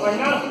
Bueno.